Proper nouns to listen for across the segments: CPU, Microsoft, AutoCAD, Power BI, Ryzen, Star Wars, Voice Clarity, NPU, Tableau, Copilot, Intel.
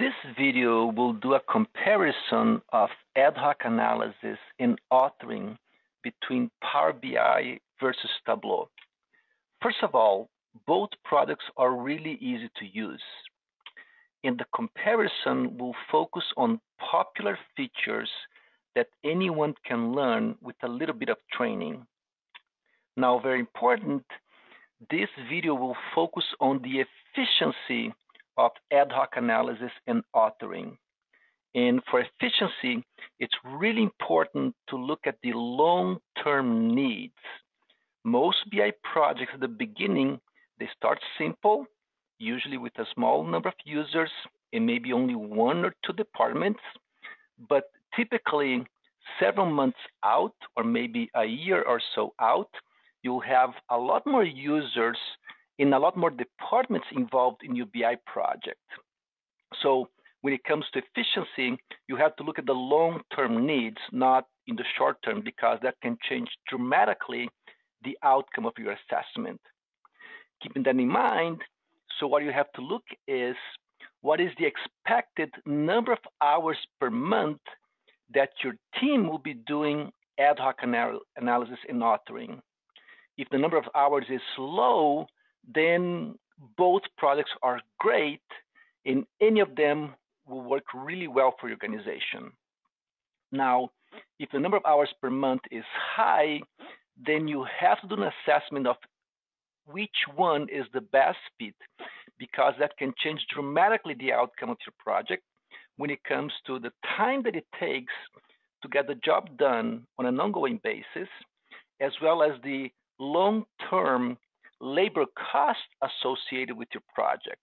This video will do a comparison of ad hoc analysis and authoring between Power BI versus Tableau. First of all, both products are really easy to use. And the comparison will focus on popular features that anyone can learn with a little bit of training. Now, very important, this video will focus on the efficiency of ad hoc analysis and authoring. And for efficiency, it's really important to look at the long-term needs. Most BI projects at the beginning, they start simple, usually with a small number of users and maybe only one or two departments. But typically, several months out, or maybe a year or so out, you'll have a lot more users in a lot more departments involved in your BI project. So when it comes to efficiency, you have to look at the long-term needs, not in the short term, because that can change dramatically the outcome of your assessment. Keeping that in mind, so what you have to look is, what is the expected number of hours per month that your team will be doing ad hoc analysis and authoring? If the number of hours is low, then both products are great, and any of them will work really well for your organization. Now, if the number of hours per month is high, then you have to do an assessment of which one is the best fit, because that can change dramatically the outcome of your project when it comes to the time that it takes to get the job done on an ongoing basis, as well as the long-term labor cost associated with your project.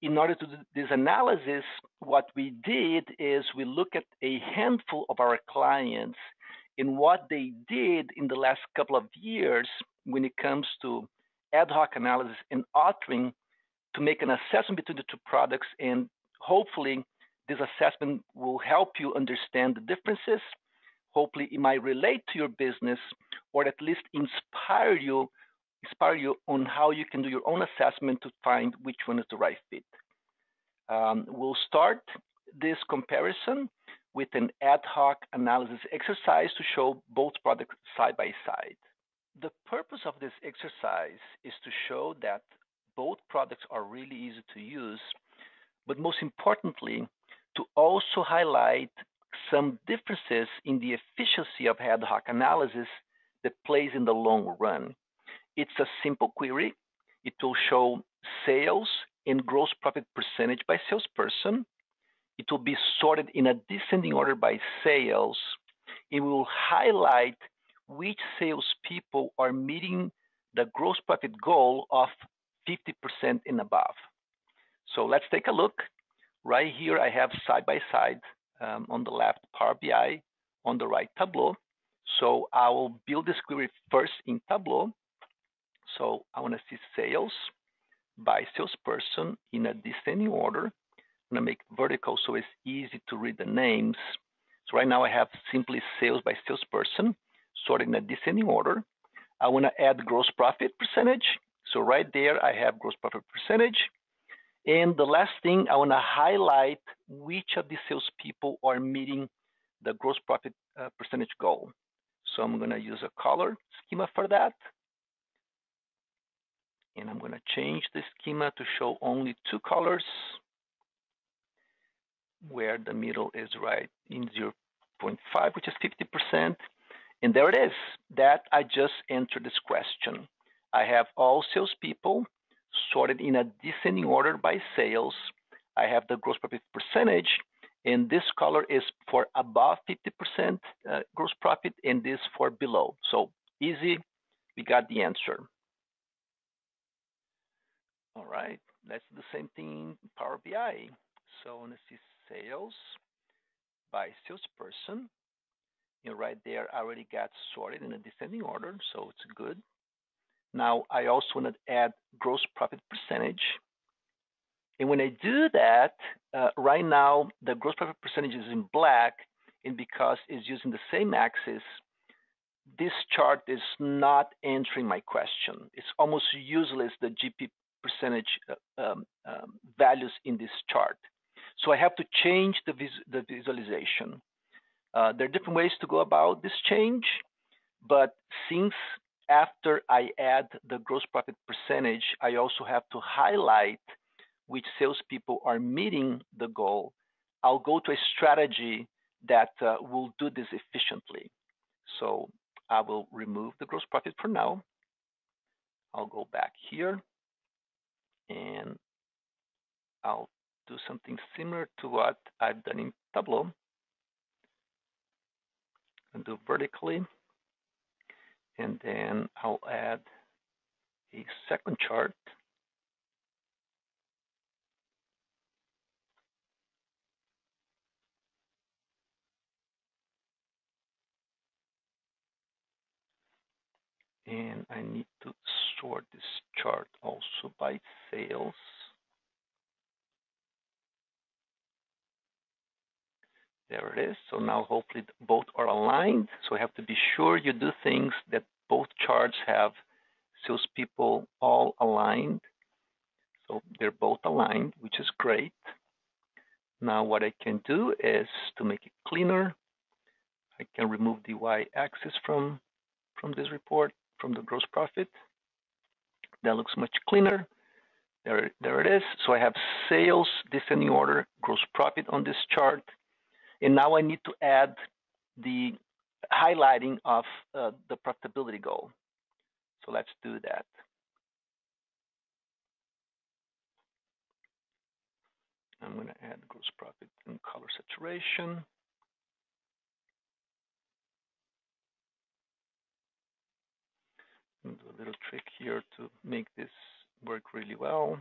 In order to do this analysis, what we did is we looked at a handful of our clients and what they did in the last couple of years when it comes to ad hoc analysis and authoring to make an assessment between the two products. And hopefully this assessment will help you understand the differences. Hopefully it might relate to your business or at least inspire you on how you can do your own assessment to find which one is the right fit. We'll start this comparison with an ad hoc analysis exercise to show both products side by side. The purpose of this exercise is to show that both products are really easy to use, but most importantly, to also highlight some differences in the efficiency of ad hoc analysis that plays in the long run. It's a simple query. It will show sales and gross profit percentage by salesperson. It will be sorted in a descending order by sales. It will highlight which salespeople are meeting the gross profit goal of 50% and above. So let's take a look. Right here, I have side by side on the left Power BI, on the right Tableau. So I will build this query first in Tableau. So I want to see sales by salesperson in a descending order. I'm going to make vertical so it's easy to read the names. So right now I have simply sales by salesperson, sorted in a descending order. I want to add gross profit percentage. So right there I have gross profit percentage. And the last thing, I want to highlight which of the salespeople are meeting the gross profit percentage goal. So I'm going to use a color schema for that. And I'm going to change the schema to show only two colors where the middle is right in 0.5, which is 50%. And there it is. That I just entered this question. I have all salespeople sorted in a descending order by sales. I have the gross profit percentage, and this color is for above 50% gross profit, and this for below. So easy, we got the answer. All right, let's do the same thing in Power BI. So I want to see sales by salesperson. And right there, I already got sorted in a descending order, so it's good. Now, I also want to add gross profit percentage. And when I do that, right now, the gross profit percentage is in black, and because it's using the same axis, this chart is not answering my question. It's almost useless, the GP percentage values in this chart. So I have to change the visualization. There are different ways to go about this change, but since after I add the gross profit percentage, I also have to highlight which salespeople are meeting the goal, I'll go to a strategy that will do this efficiently. So I will remove the gross profit for now. I'll go back here and I'll do something similar to what I've done in Tableau. I'll do vertically, and then I'll add a second chart. And I need to sort this chart also by sales. There it is. So now hopefully both are aligned. So I have to be sure you do things that both charts have salespeople all aligned. So they're both aligned, which is great. Now what I can do is to make it cleaner. I can remove the y-axis from this report, from the gross profit. That looks much cleaner. There it is. So I have sales, descending order, gross profit on this chart. And now I need to add the highlighting of the profitability goal. So let's do that. I'm going to add gross profit and color saturation. I'm going to do a little trick here to make this work really well.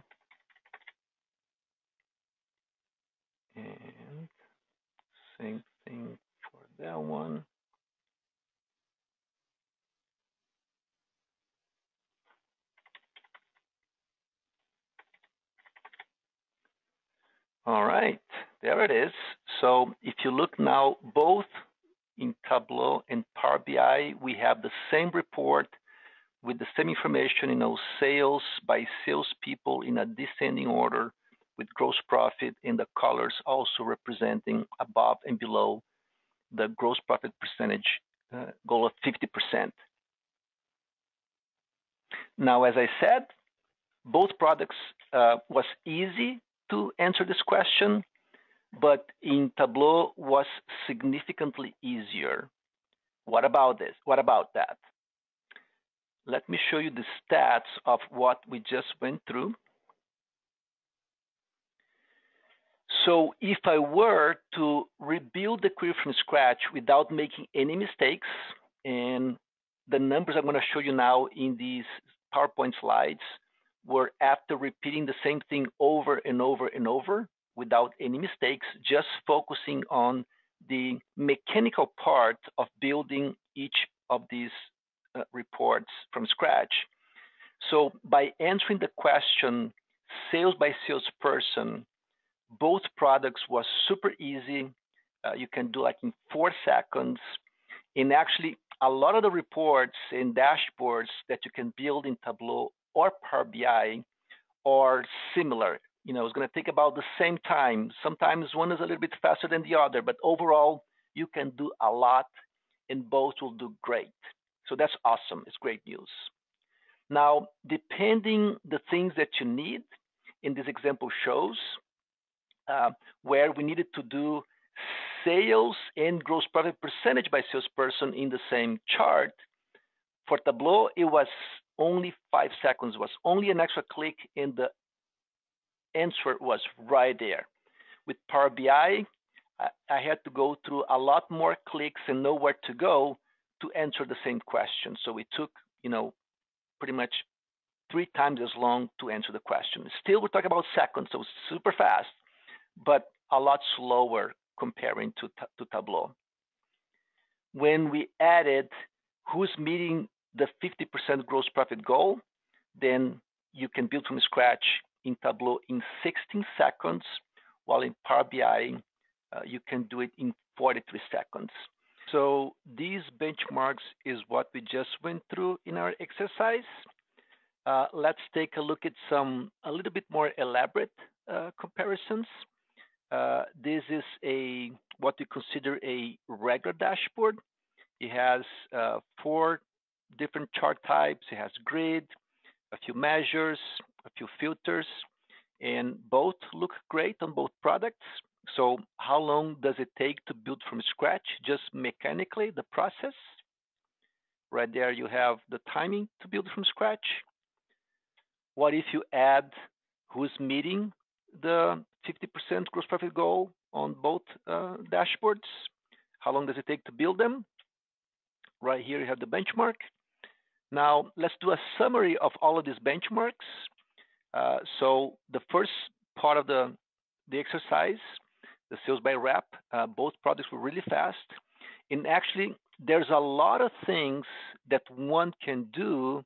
And same thing for that one. All right, there it is. So if you look now, both in Tableau and Power BI, we have the same report with the same information, you know, sales by salespeople in a descending order, with gross profit in the colors also representing above and below the gross profit percentage goal of 50%. Now, as I said, both products was easy to answer this question, but in Tableau was significantly easier. What about this? What about that? Let me show you the stats of what we just went through. So if I were to rebuild the query from scratch without making any mistakes, and the numbers I'm going to show you now in these PowerPoint slides were after repeating the same thing over and over and over without any mistakes, just focusing on the mechanical part of building each of these reports from scratch. So by answering the question, sales by salesperson, both products was super easy. You can do like in 4 seconds. And actually, a lot of the reports and dashboards that you can build in Tableau or Power BI are similar. You know, it's going to take about the same time. Sometimes one is a little bit faster than the other, but overall, you can do a lot and both will do great. So that's awesome. It's great news. Now, depending the things that you need, in this example shows, where we needed to do sales and gross profit percentage by salesperson in the same chart. For Tableau, it was only 5 seconds. It was only an extra click, and the answer was right there. With Power BI, I had to go through a lot more clicks and know where to go to answer the same question. So it took, you know, pretty much 3 times as long to answer the question. Still, we're talking about seconds, so super fast, but a lot slower comparing to Tableau. When we added who's meeting the 50% gross profit goal, then you can build from scratch in Tableau in 16 seconds, while in Power BI, you can do it in 43 seconds. So these benchmarks is what we just went through in our exercise. Let's take a look at some a little bit more elaborate comparisons. This is a what we consider a regular dashboard. It has four different chart types. It has grid, a few measures, a few filters, and both look great on both products. So how long does it take to build from scratch? Just mechanically, the process. Right there, you have the timing to build from scratch. What if you add who's meeting the 50% gross profit goal on both dashboards? How long does it take to build them? Right here, you have the benchmark. Now, let's do a summary of all of these benchmarks. So the first part of the exercise, the sales by rep, both products were really fast. And actually, there's a lot of things that one can do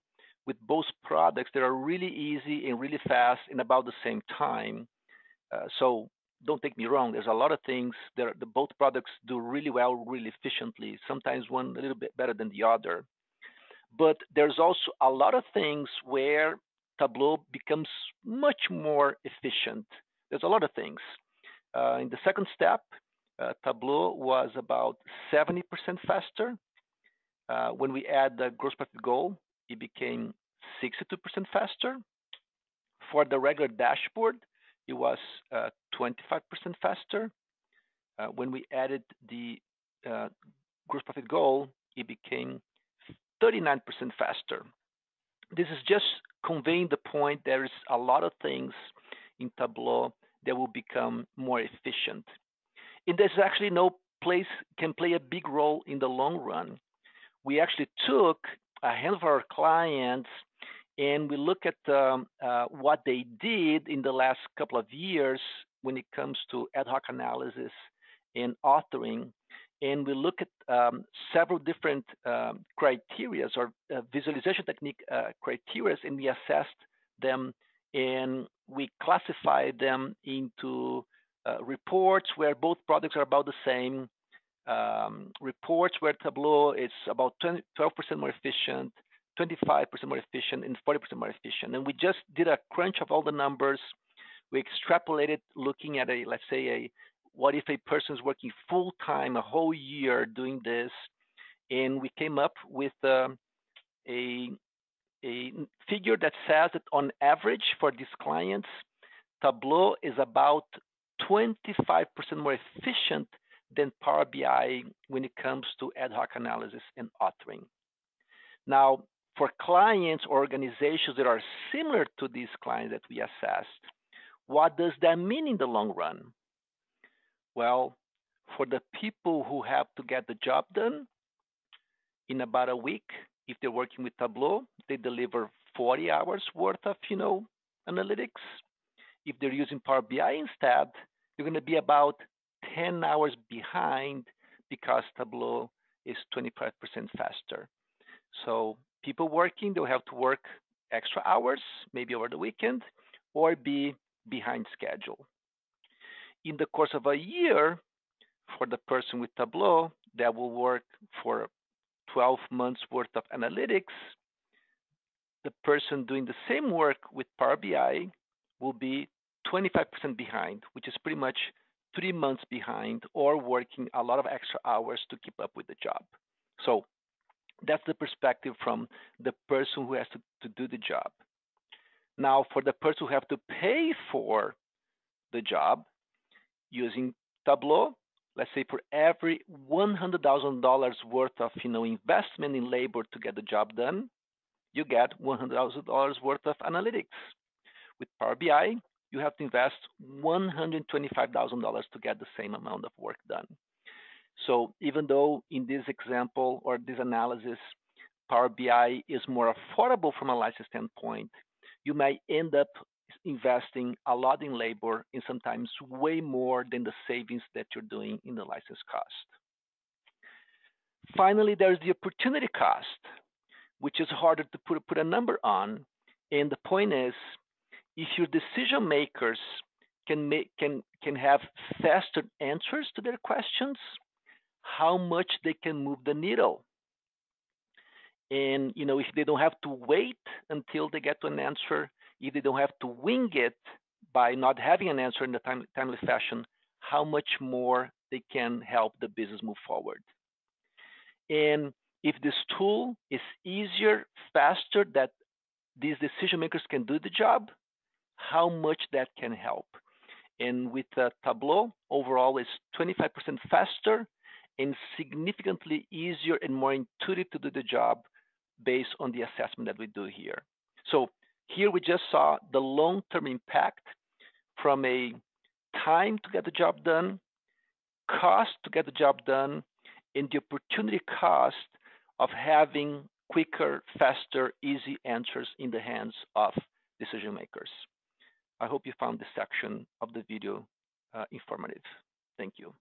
with both products that are really easy and really fast in about the same time. So don't take me wrong, there's a lot of things that both products do really well, really efficiently, sometimes one a little bit better than the other. But there's also a lot of things where Tableau becomes much more efficient. There's a lot of things. In the second step, Tableau was about 70% faster. When we add the gross profit goal, it became 62% faster. For the regular dashboard, it was 25% faster. When we added the gross profit goal, it became 39% faster. This is just conveying the point there is a lot of things in Tableau that will become more efficient. And there's actually no place can play a big role in the long run. We actually took a handful of our clients and we look at what they did in the last couple of years when it comes to ad hoc analysis and authoring. And we look at several different criteria or visualization technique criteria, and we assessed them and we classified them into reports where both products are about the same, reports where Tableau is about 12% more efficient, 25% more efficient, and 40% more efficient. And we just did a crunch of all the numbers. We extrapolated looking at a, let's say, a what if a person's working full-time a whole year doing this, and we came up with a figure that says that on average for these clients, Tableau is about 25% more efficient than Power BI when it comes to ad hoc analysis and authoring. Now, for clients or organizations that are similar to these clients that we assessed, what does that mean in the long run? Well, for the people who have to get the job done, in about a week, if they're working with Tableau, they deliver 40 hours worth of, you know, analytics. If they're using Power BI instead, you're going to be about 10 hours behind because Tableau is 25% faster. So people working, they'll have to work extra hours, maybe over the weekend, or be behind schedule. In the course of a year, for the person with Tableau, that will work for 12 months worth of analytics, the person doing the same work with Power BI will be 25% behind, which is pretty much 3 months behind or working a lot of extra hours to keep up with the job. So that's the perspective from the person who has to do the job. Now, for the person who have to pay for the job using Tableau, let's say for every $100,000 worth of, you know, investment in labor to get the job done, you get $100,000 worth of analytics. With Power BI, you have to invest $125,000 to get the same amount of work done. So even though in this example or this analysis, Power BI is more affordable from a license standpoint, you might end up investing a lot in labor and sometimes way more than the savings that you're doing in the license cost. Finally, there's the opportunity cost, which is harder to put a number on. And the point is, if your decision makers can have faster answers to their questions, how much they can move the needle. And, you know, if they don't have to wait until they get to an answer, if they don't have to wing it by not having an answer in a timely fashion, how much more they can help the business move forward. And if this tool is easier, faster, that these decision makers can do the job, how much that can help. And with Tableau, overall it's 25% faster and significantly easier and more intuitive to do the job based on the assessment that we do here. So here we just saw the long-term impact from a time to get the job done, cost to get the job done, and the opportunity cost of having quicker, faster, easy answers in the hands of decision makers. I hope you found this section of the video informative. Thank you.